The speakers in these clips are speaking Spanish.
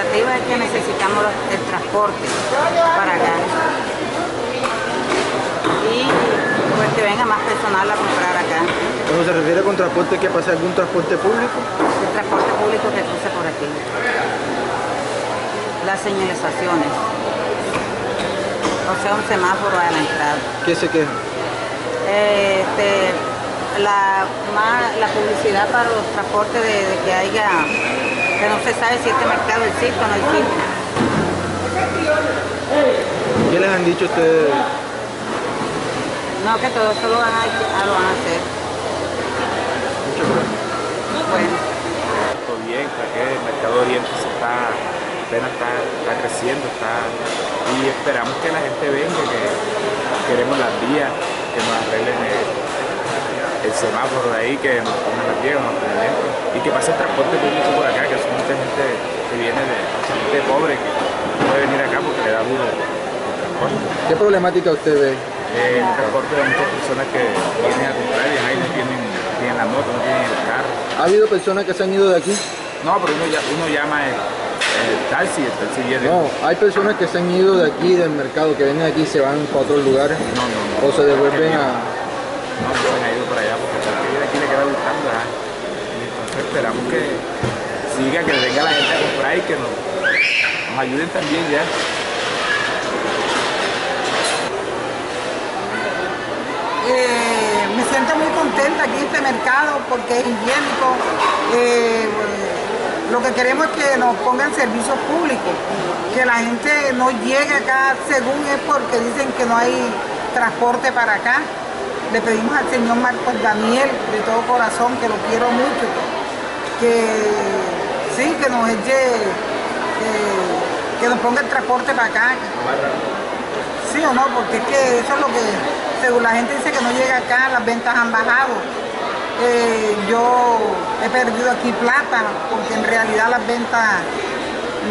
expectativa es que necesitamos el transporte para acá. Y pues que venga más personal a comprar acá. Cuando se refiere con transporte, ¿qué pasa? ¿Algún transporte público? El transporte público que puse por aquí. Las señalizaciones. O sea, un semáforo a la entrada. ¿Qué se queja? La publicidad para los transportes de que haya, que no se sabe si este mercado existe o no existe. ¿Qué les han dicho ustedes? No, que todo eso lo van a hacer. Muchas gracias. Bueno. Todo bien, que el mercado Oriente apenas está creciendo, y esperamos que la gente venga, que queremos las vías, que nos arreglen el semáforo de ahí, que nos pongan las vías, y que pase el transporte público por acá, que son mucha gente que viene de gente pobre, que puede venir acá porque le da duro el transporte. ¿Qué problemática usted ve? El transporte de muchas personas que vienen a comprar y ahí no tienen la moto, no tienen el carro. ¿Ha habido personas que se han ido de aquí? No, pero uno llama el taxi viene. No, hay personas que se han ido de aquí, del mercado, que vienen aquí y se van para otros lugares. No. O se devuelven a... No, se han ido para allá porque la vida aquí le queda gustando. Entonces esperamos que siga, que venga la gente a comprar y que nos ayuden también ya. Me siento muy contenta aquí en este mercado porque es higiénico. Lo que queremos es que nos pongan servicios públicos, que la gente no llegue acá según es porque dicen que no hay transporte para acá. Le pedimos al señor Marcos Daniel, de todo corazón, que lo quiero mucho, que nos eche, que nos ponga el transporte para acá. Sí o no, porque es que eso es lo que, según la gente dice que no llega acá, las ventas han bajado. Yo he perdido aquí plata, porque en realidad las ventas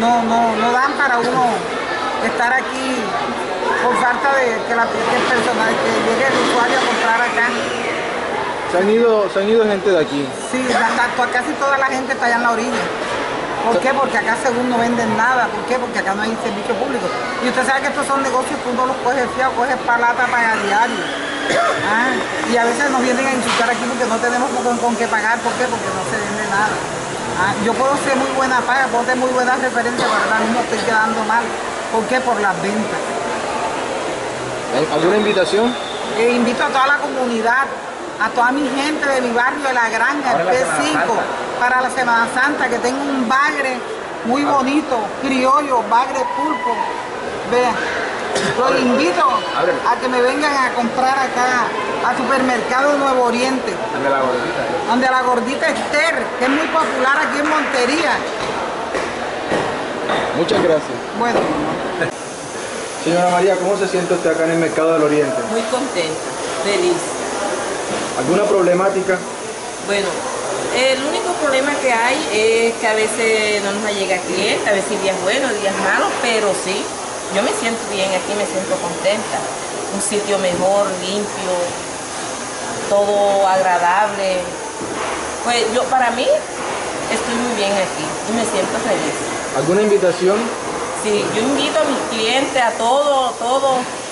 no dan para uno estar aquí. Por falta de que el personal, que llegue el usuario a comprar acá. ¿Se han ido gente de aquí? Sí, casi toda la gente está allá en la orilla. ¿Por qué? Porque acá según no venden nada. ¿Por qué? Porque acá no hay servicio público. Y usted sabe que estos son negocios que uno los coge fiado, coge palata para diario. Y a veces nos vienen a insultar aquí porque no tenemos con qué pagar. ¿Por qué? Porque no se vende nada. Yo puedo ser muy buena paga, puedo tener muy buenas referencias, pero ahora mismo estoy quedando mal. ¿Por qué? Por las ventas. ¿Alguna invitación? Invito a toda la comunidad, a toda mi gente de mi barrio de La Granja, el Pesico, para la Semana Santa, que tenga un bagre muy bonito, criollo, bagre pulpo. Vean, los invito a que me vengan a comprar acá, a supermercado Nuevo Oriente. Donde la gordita Esther, que es muy popular aquí en Montería. Muchas gracias. Bueno. Señora María, ¿cómo se siente usted acá en el mercado del Oriente? Muy contenta, feliz. ¿Alguna problemática? Bueno, el único problema que hay es que a veces no nos llega cliente, a veces días buenos, días malos, pero sí, yo me siento bien aquí, me siento contenta. Un sitio mejor, limpio, todo agradable. Pues yo, para mí, estoy muy bien aquí y me siento feliz. ¿Alguna invitación? Sí, yo invito a mis clientes, a todos,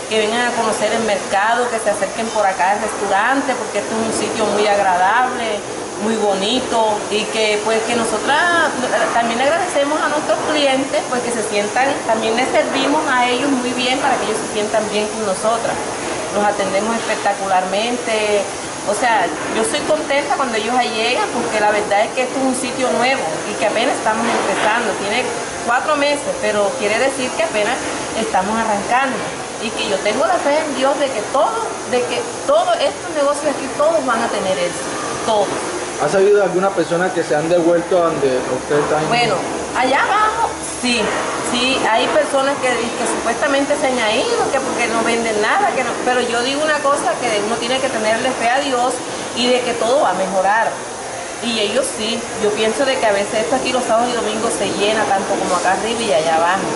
que vengan a conocer el mercado, que se acerquen por acá al restaurante, porque este es un sitio muy agradable, muy bonito, y que pues que nosotras también agradecemos a nuestros clientes, pues que se sientan, también les servimos a ellos muy bien para que ellos se sientan bien con nosotras. Los atendemos espectacularmente, o sea, yo soy contenta cuando ellos llegan, porque la verdad es que esto es un sitio nuevo y que apenas estamos empezando, tiene 4 meses, pero quiere decir que apenas estamos arrancando y que yo tengo la fe en Dios de que todos estos negocios aquí, todos van a tener éxito, todos. ¿Ha sabido de alguna persona que se han devuelto donde usted está? Bueno, allá abajo sí, hay personas que supuestamente se han ido, que porque no venden nada, que no, pero yo digo una cosa, que uno tiene que tenerle fe a Dios y de que todo va a mejorar. Y ellos sí, yo pienso de que a veces esto aquí los sábados y domingos se llena tanto como acá arriba y allá abajo.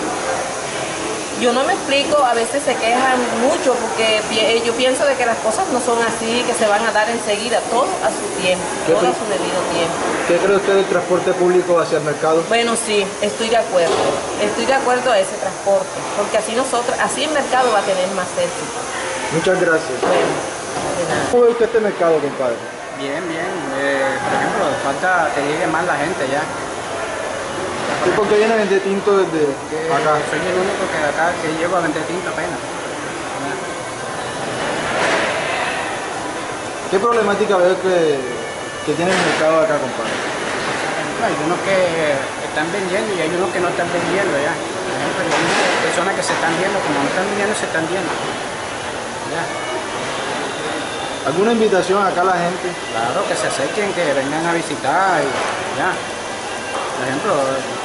Yo no me explico, a veces se quejan mucho porque yo pienso de que las cosas no son así, que se van a dar enseguida, todo a su tiempo, todo a su debido tiempo. ¿Qué cree usted del transporte público hacia el mercado? Bueno, sí, estoy de acuerdo a ese transporte, porque así nosotros, así el mercado va a tener más éxito. Muchas gracias. Bueno, de nada. ¿Cómo ve usted este mercado, compadre? Bien, bien, por ejemplo, falta que llegue más la gente ya. ¿Y por qué viene a vender tinto desde acá? Soy el único que acá que llego a vender tinto apenas. ¿Qué problemática ves que tiene el mercado acá, compadre? Hay unos que están vendiendo y hay unos que no están vendiendo ya. Por ejemplo, hay personas que se están viendo, como no están vendiendo, se están viendo. Ya. ¿Alguna invitación acá a la gente? Claro, que se acerquen, que vengan a visitar y ya. Por ejemplo...